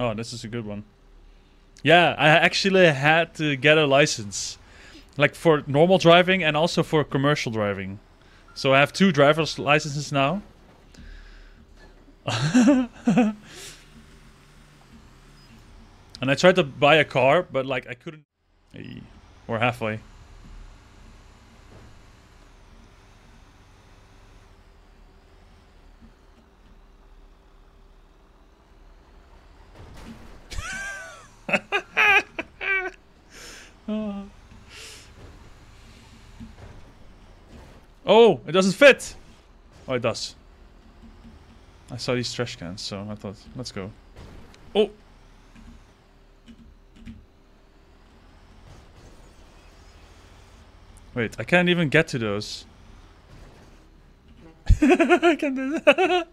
Oh, this is a good one. Yeah, I actually had to get a license. Like for normal driving and also for commercial driving. So I have 2 driver's licenses now. And I tried to buy a car, but like I couldn't. Hey, we're halfway. Oh, it doesn't fit! Oh, it does. I saw these trash cans, so I thought, let's go. Oh! Wait, I can't even get to those. I can't do that.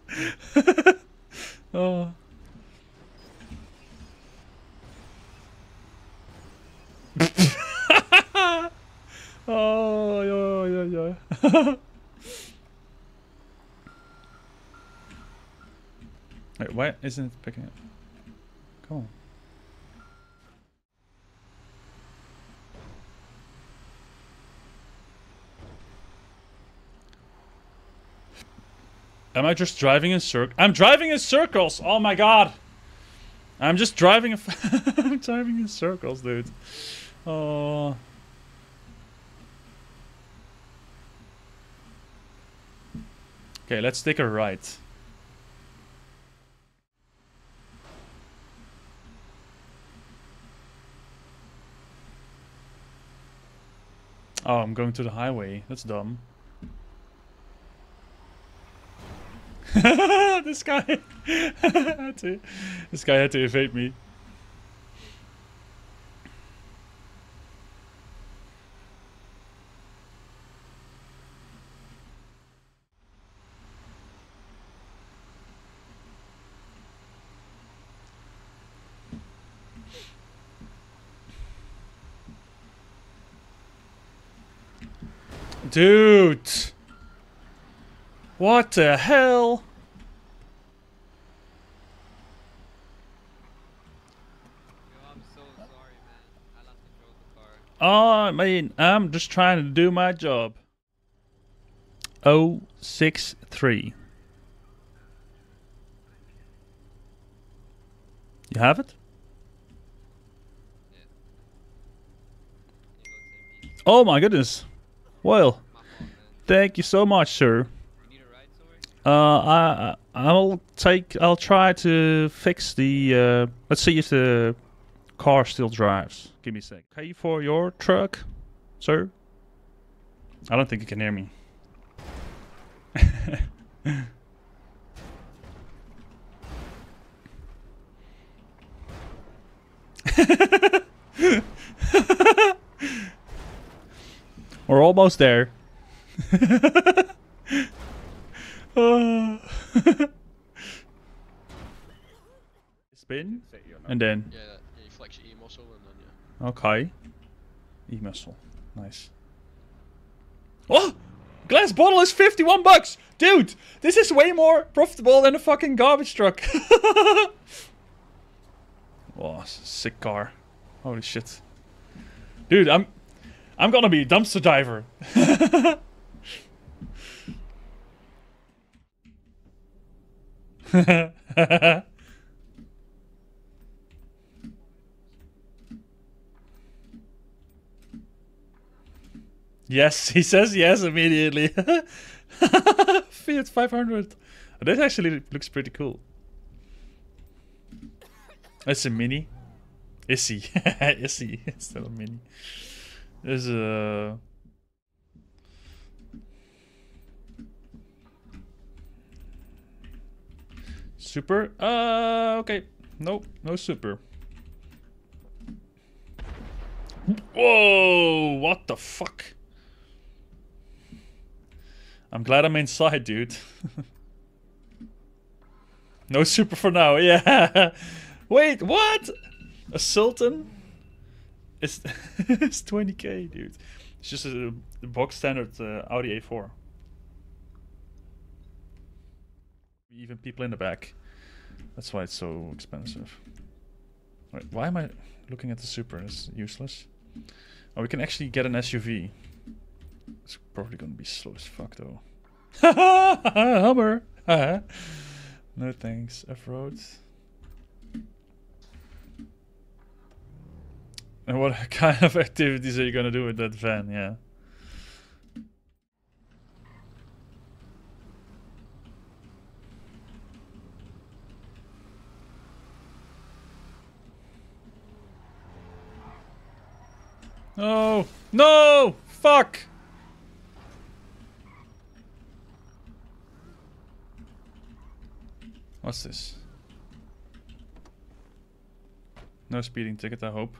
Oh. Oh, yo, yo, yo. Wait, why isn't it picking up? Come on. Am I just driving in circles? I'm driving in circles! Oh my god! I'm just driving in I'm driving in circles, dude. Oh. Okay, let's take a right. Oh, I'm going to the highway. That's dumb. This guy this guy had to evade me. Dude! What the hell? Yo, I'm so sorry, man. I lost control of the car. Oh, I mean, I'm just trying to do my job. 063. You have it? Yeah. Oh my goodness. Well, thank you so much, sir. You need a ride somewhere? I'll try to fix the. Let's see if the car still drives. Give me a sec. Pay for your truck, sir. I don't think you can hear me. We're almost there. Spin, and then. Yeah, you flex your E muscle, and then yeah. Okay. E muscle, nice. Oh, glass bottle is $51, dude. This is way more profitable than a fucking garbage truck. Oh, sick car. Holy shit, dude. I'm gonna be a dumpster diver. Yes, he says yes immediately. Fiat 500. This actually looks pretty cool. That's a mini. Issy. Issy. It's still a mini. There's a... Super? Okay. Nope, no super. Whoa! What the fuck? I'm glad I'm inside, dude. No super for now, yeah! Wait, what? A Sultan? It's, it's 20k, dude. It's just a box standard Audi A4. Even people in the back. That's why it's so expensive. Right, why am I looking at the Super? It's useless. Oh, we can actually get an SUV. It's probably going to be slow as fuck, though. Hummer! No thanks. Off-road. And what kind of activities are you going to do with that van? Yeah. No! No! Fuck! What's this? No speeding ticket, I hope.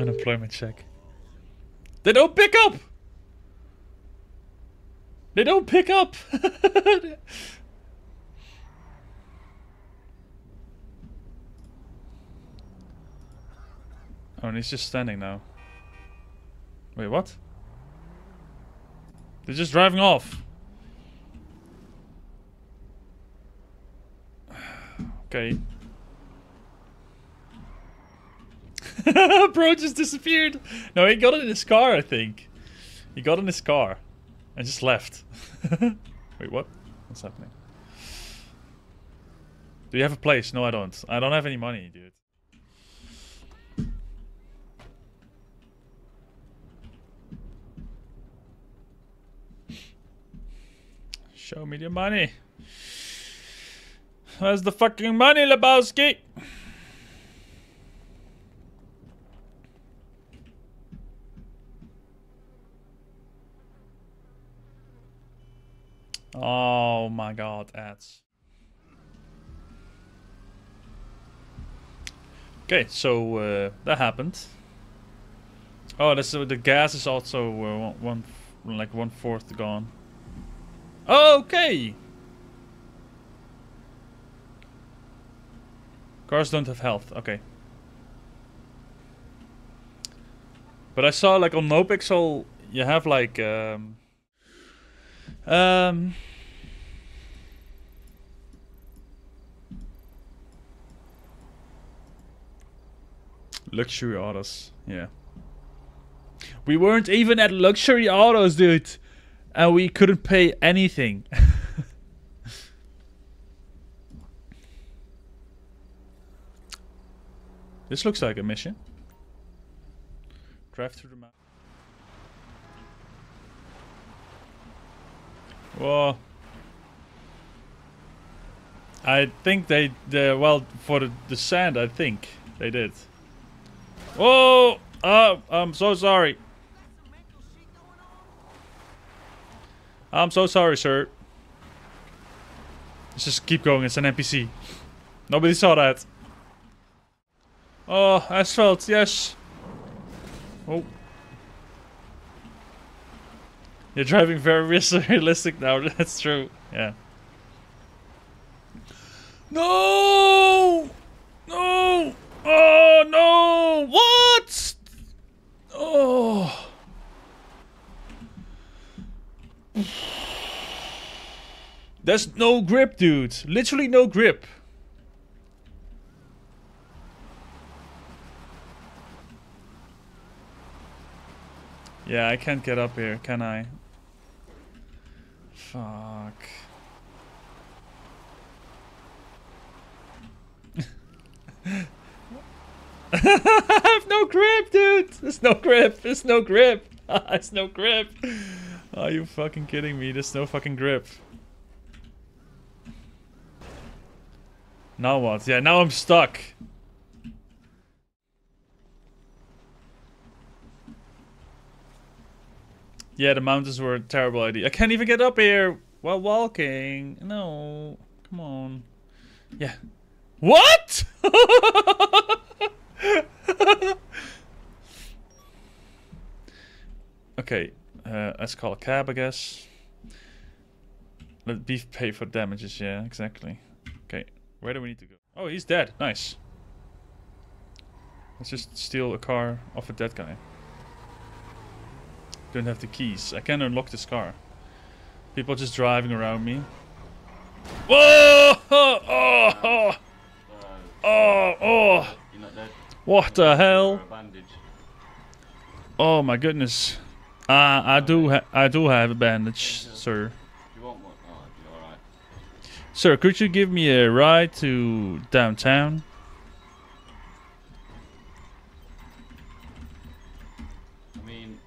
Unemployment check. They don't pick up! They don't pick up! Oh, and he's just standing now. Wait, what? They're just driving off. Okay. Bro just disappeared. No, he got in his car, I think. He got in his car and just left. Wait, what? What's happening? Do you have a place? No, I don't. I don't have any money, dude. Show me the money. Where's the fucking money, Lebowski? Oh my god, ads. Okay, so that happened. Oh, that's, the gas is also one fourth gone. Okay! Cars don't have health, okay. But I saw like on NoPixel, you have like luxury autos, yeah. We weren't even at luxury autos, dude! And we couldn't pay anything. This looks like a mission. Drive through the map. Whoa. I think they well, for the sand, I think they did. Whoa! I'm so sorry. I'm so sorry, sir. Let's just keep going. It's an NPC. Nobody saw that. Oh, asphalt, yes. Oh. You're driving very realistic now. That's true. Yeah. No! No! Oh, no! What? Oh... There's no grip, dude. Literally no grip. Yeah, I can't get up here, can I? Fuck. I have no grip, dude. There's no grip. There's no grip. There's no grip. Are you fucking kidding me? There's no fucking grip. Now what? Yeah, now I'm stuck. Yeah, the mountains were a terrible idea. I can't even get up here while walking. No. Come on. Yeah. What? Okay. Let's call a cab, I guess. Let Beef pay for damages, yeah, exactly. Okay, where do we need to go? Oh, he's dead, nice. Let's just steal a car off a dead guy. Don't have the keys. I can't unlock this car. People just driving around me. Whoa! Oh! Oh! Oh! Oh. What the hell? Oh my goodness. I do have a bandage, sir. Sir, could you give me a ride to downtown? I mean,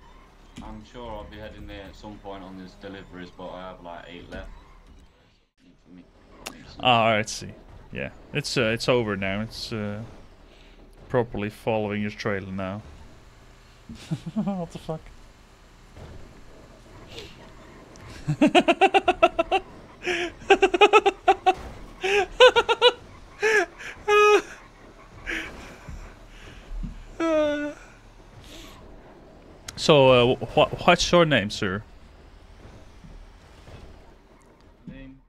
I'm sure I'll be heading there at some point on these deliveries, but I have like 8 left. All right, see. Yeah, it's over now. It's properly following your trailer now. What the fuck? So, what's your name, sir? Name.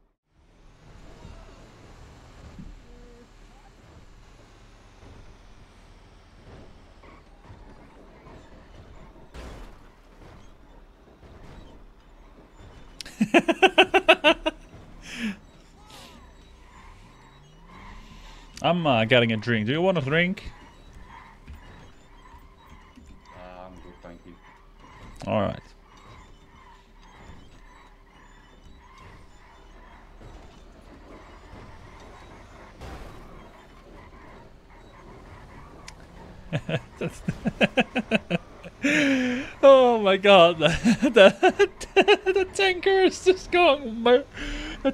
I'm getting a drink. Do you want a drink? I'm good, thank you. All right. Oh my God! The tanker is just going. The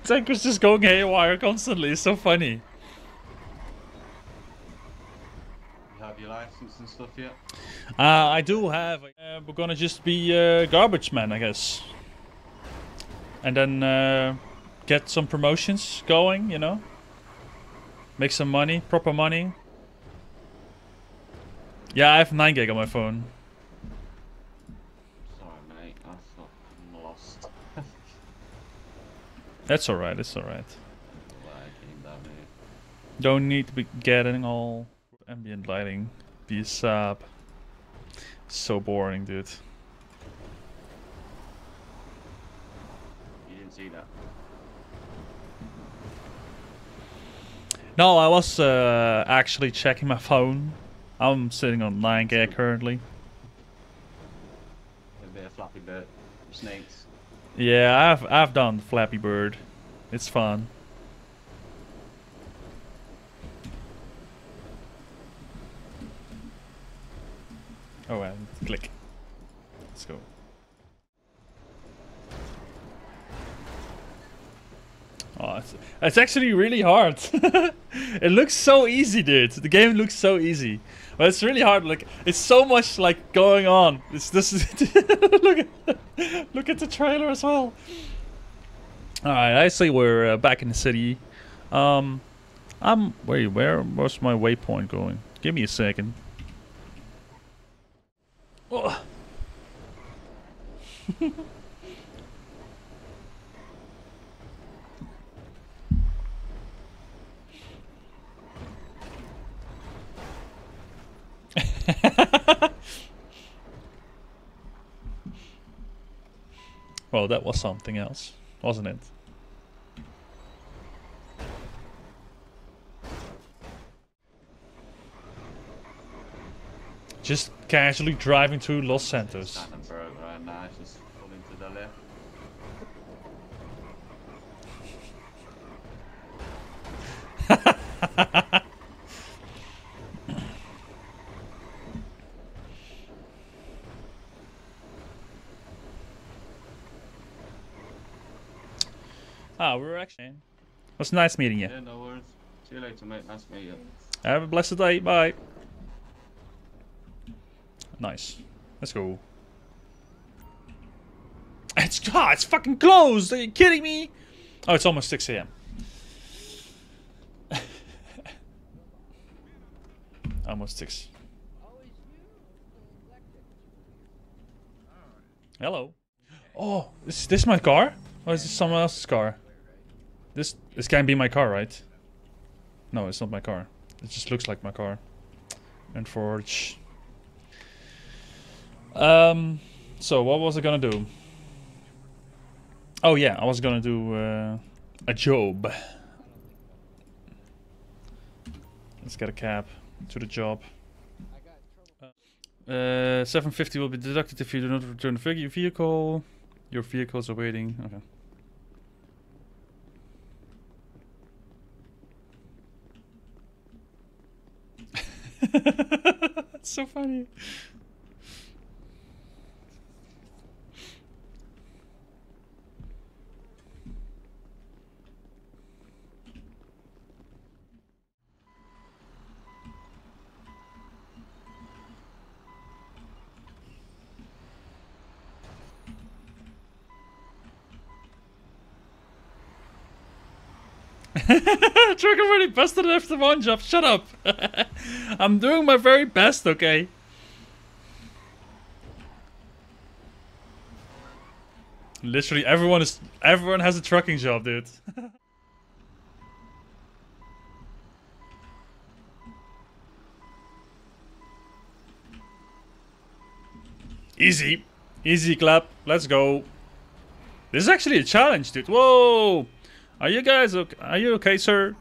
tanker is just going haywire constantly. It's so funny. License and stuff yet? I do have. We're gonna just be garbage man, I guess, and then get some promotions going, you know, make some money, proper money. Yeah, I have 9 gig on my phone. Sorry mate, I thought I'm lost. That's alright, it's alright. Don't need to be getting all ambient lighting. Peace up. So boring, dude. You didn't see that. No, I was actually checking my phone. I'm sitting on 9 gig currently. A bit of Flappy Bird, snakes. Yeah, I've done Flappy Bird. It's fun. Oh, and click. Let's go. Oh, it's actually really hard. It looks so easy, dude. The game looks so easy, but it's really hard. Like, it's so much like going on. It's this. Look at the trailer as well. All right, I see we're back in the city. Wait, where was my waypoint going? Give me a second. Oh. Well, that was something else, wasn't it? Just casually driving through Los Santos. Ah, we're actually. It was nice meeting you. Yeah, no worries. See you later, mate. Nice meeting you. Have a blessed day. Bye. Nice. Let's go. It's fucking closed! Are you kidding me? Oh, it's almost 6 AM. Almost 6. Hello. Oh, is this my car? Or is this someone else's car? This can't be my car, right? No, it's not my car. It just looks like my car. Unfortunately. So what was I gonna do? Oh yeah, I was gonna do a job. Let's get a cab to the job. 750 will be deducted if you do not return the vehicle. Your vehicles are waiting. Okay. That's so funny. Truck already busted after one job. Shut up. I'm doing my very best, okay? Literally everyone has a trucking job, dude. Easy. Easy clap. Let's go. This is actually a challenge, dude. Whoa. Are you guys okay? Are you okay, sir?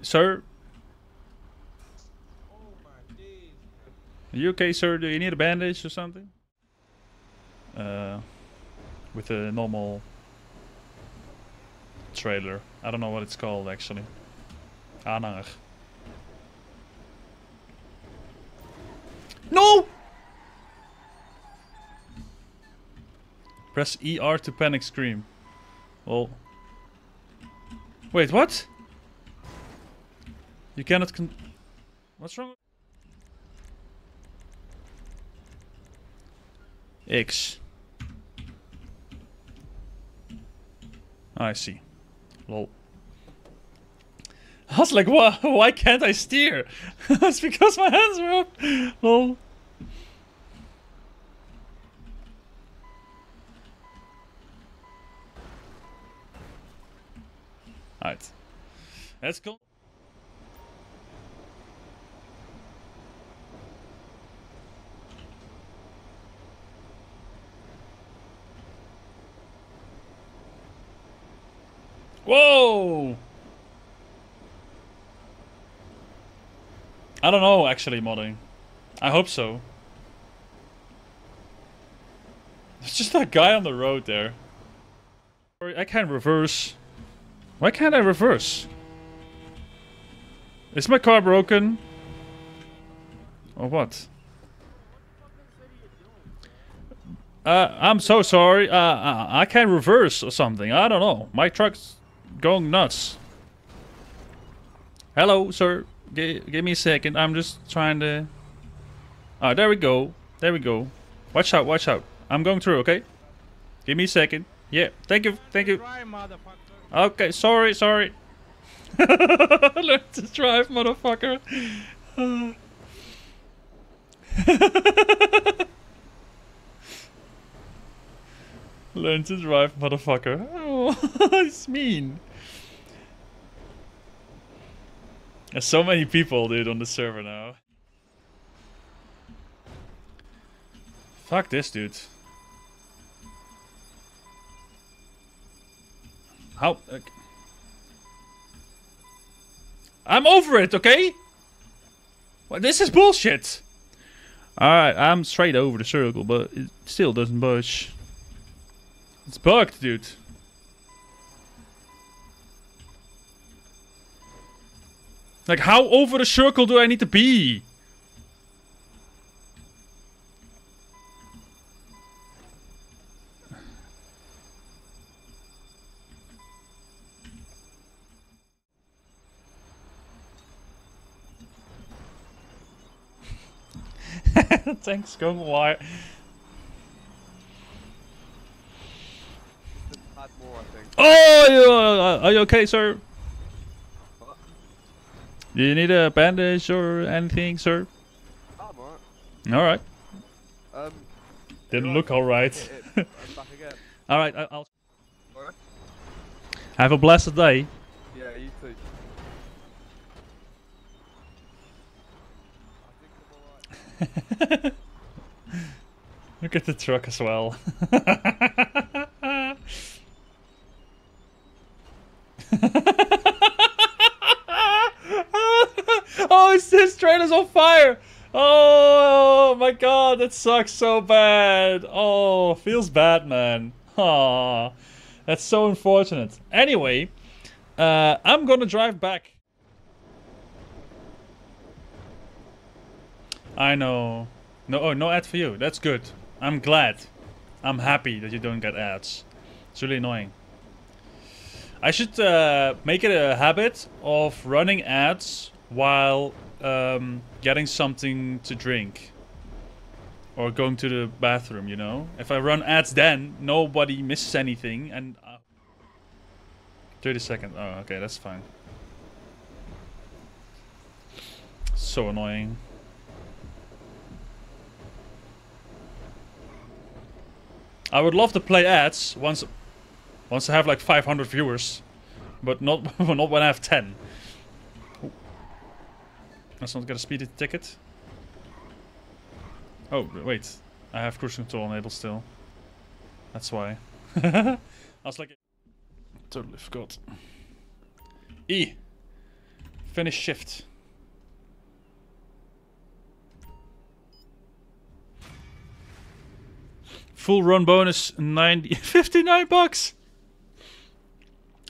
Sir? Are you okay, sir? Do you need a bandage or something? With a normal trailer. I don't know what it's called, actually. Aanhanger. No! Press ER to panic scream. Well... Wait, what? You cannot con... What's wrong? X. I see. Lol. I was like, why can't I steer? It's because my hands are up. Lol. Alright. Let's go. Whoa! I don't know, actually, modding. I hope so. There's just that guy on the road there. I can't reverse. Why can't I reverse? Is my car broken? Or what? I'm so sorry. I can't reverse or something. I don't know. My truck's going nuts. Hello, sir. Give me a second. I'm just trying to... Ah, there we go. There we go. Watch out, watch out. I'm going through, okay? Give me a second. Yeah, thank you, thank you. Okay, sorry, sorry. Learn to drive, motherfucker. Learn to drive, motherfucker. Oh, it's mean. There's so many people, dude, on the server now. Fuck this, dude. How? I'm over it, okay? Well, this is bullshit. Alright, I'm straight over the circle, but it still doesn't budge. It's bugged, dude. Like, how over the circle do I need to be? Thanks, go wire. Oh, are you okay, sir? Do you need a bandage or anything, sir? I'm alright. Alright. Didn't look alright. Alright, I'll... Have a blessed day. Yeah, you too. Look at the truck as well. Oh, it's this trailer's on fire! Oh my god, that sucks so bad. Oh, feels bad, man. Aww, that's so unfortunate. Anyway, I'm gonna drive back. I know. No, oh, no ad for you. That's good. I'm glad. I'm happy that you don't get ads. It's really annoying. I should make it a habit of running ads while getting something to drink or going to the bathroom, you know? If I run ads then, nobody misses anything and... 30 seconds. Oh, okay, that's fine. So annoying. I would love to play ads once I have like 500 viewers, but not when I have 10. Let's not get a speedy ticket. Oh, wait. I have cruise control enabled still. That's why. I was like... Totally forgot. E. Finish shift. Full run bonus, 59 bucks.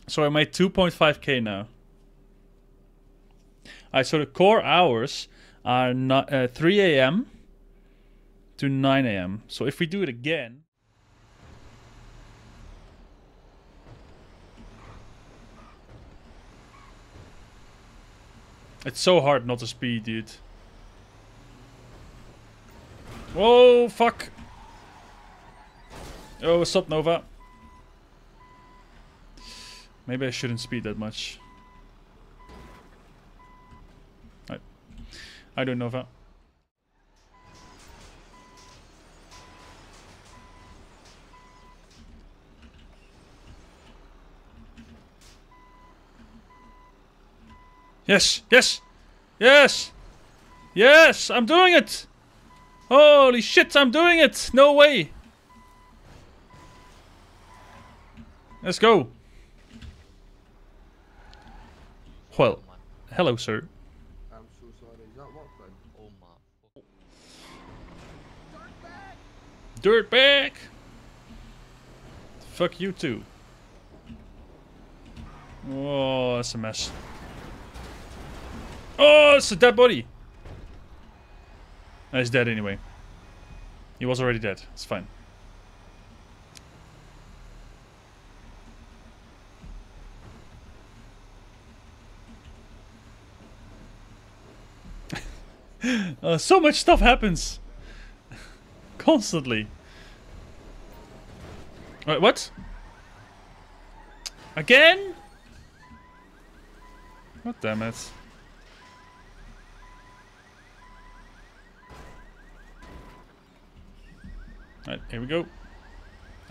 So I made 2.5k now. Alright, so the core hours are 3 a.m. to 9 a.m. So if we do it again... It's so hard not to speed, dude. Whoa, fuck. Oh, what's up, Nova? Maybe I shouldn't speed that much. I don't know if that. Yes, yes, yes, yes, I'm doing it. Holy shit, I'm doing it. No way. Let's go. Well, hello, sir. Dirtbag! Fuck you too. Oh, that's a mess. Oh, it's a dead body! No, he's dead anyway. He was already dead. It's fine. So much stuff happens. Constantly. Wait, what? Again? God damn it. Alright, here we go.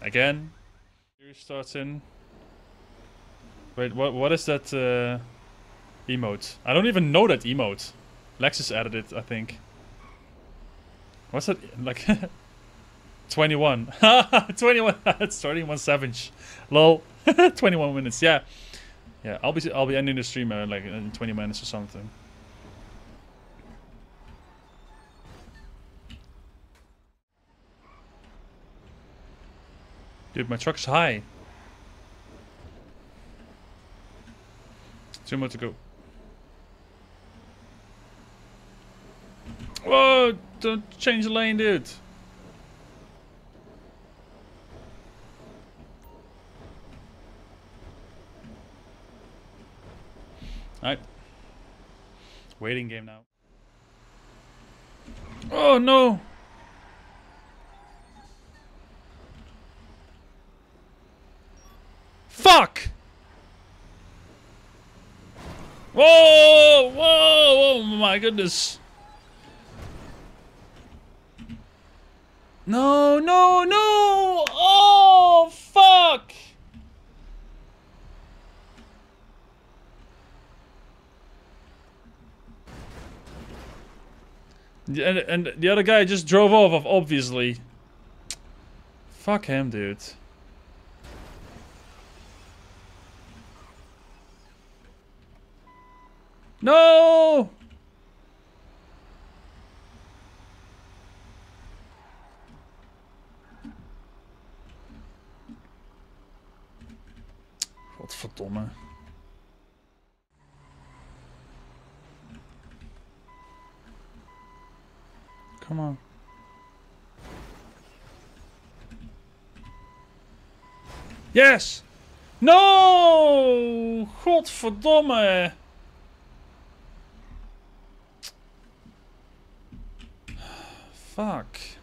Again. Here starts in. Wait, what is that emote? I don't even know that emote. Lexus added it, I think. What's that? Like 21. 21. That's 21 Savage. Lol. 21 minutes. Yeah. Yeah. I'll be ending the stream like in 20 minutes or something. Dude, my truck's high. 2 more to go. Whoa! Don't change the lane, dude. Alright. Waiting game now. Oh no! Fuck! Whoa! Whoa! Oh my goodness! No, no, no! Oh, fuck! And the other guy just drove off, obviously. Fuck him, dude. No! Godverdomme. Come on. Yes! No! Godverdomme! Fuck.